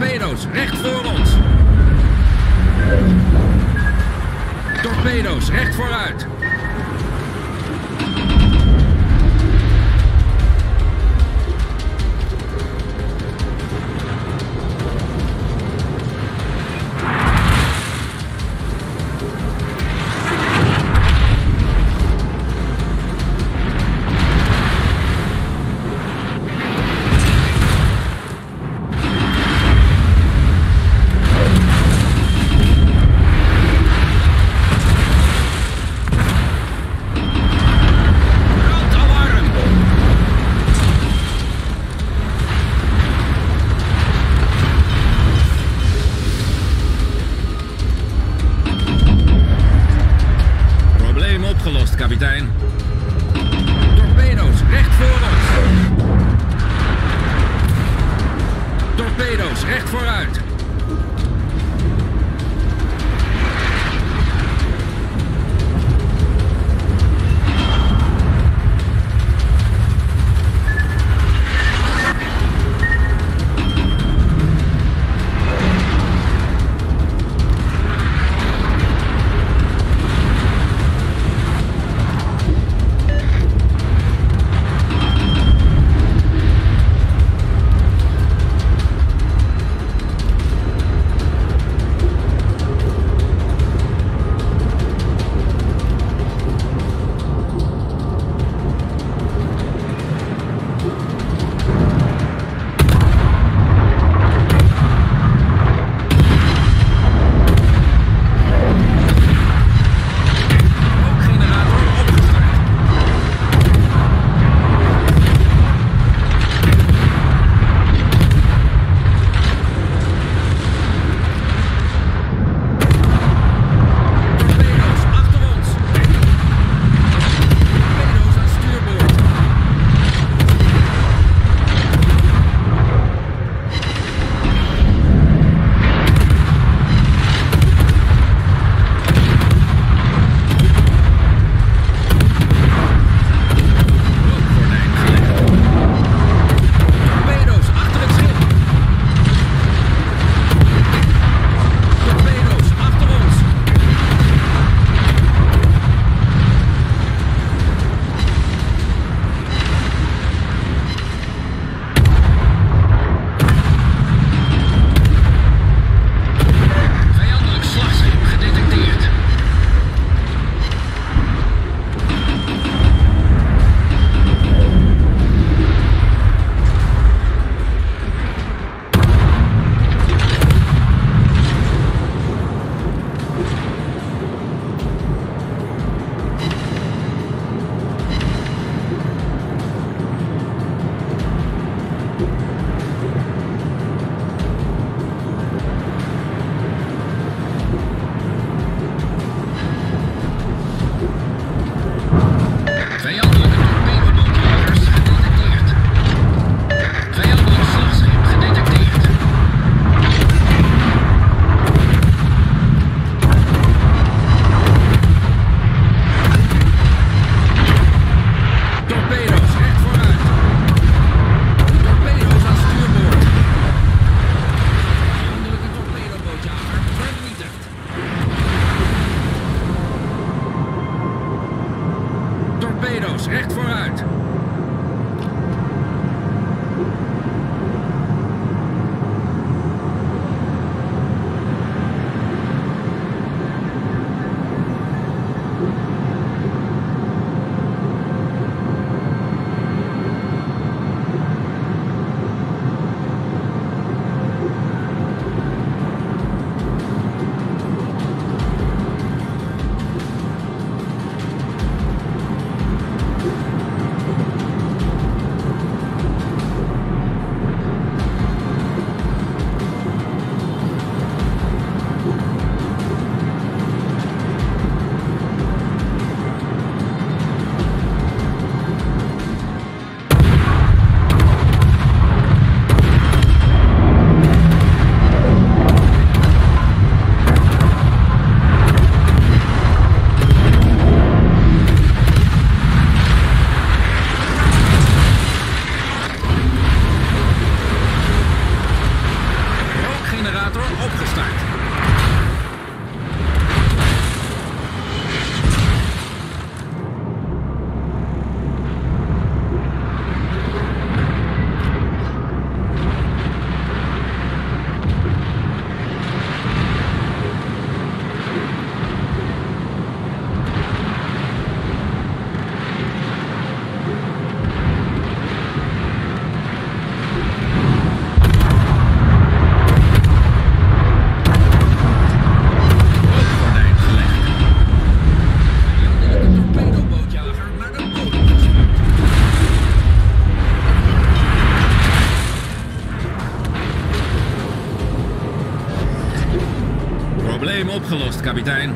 Torpedo's, recht voor ons. Torpedo's, recht vooruit. Kapitein. Torpedo's, recht voor ons. Torpedo's, recht vooruit. Probleem opgelost, kapitein.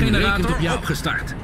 Generator opgestart.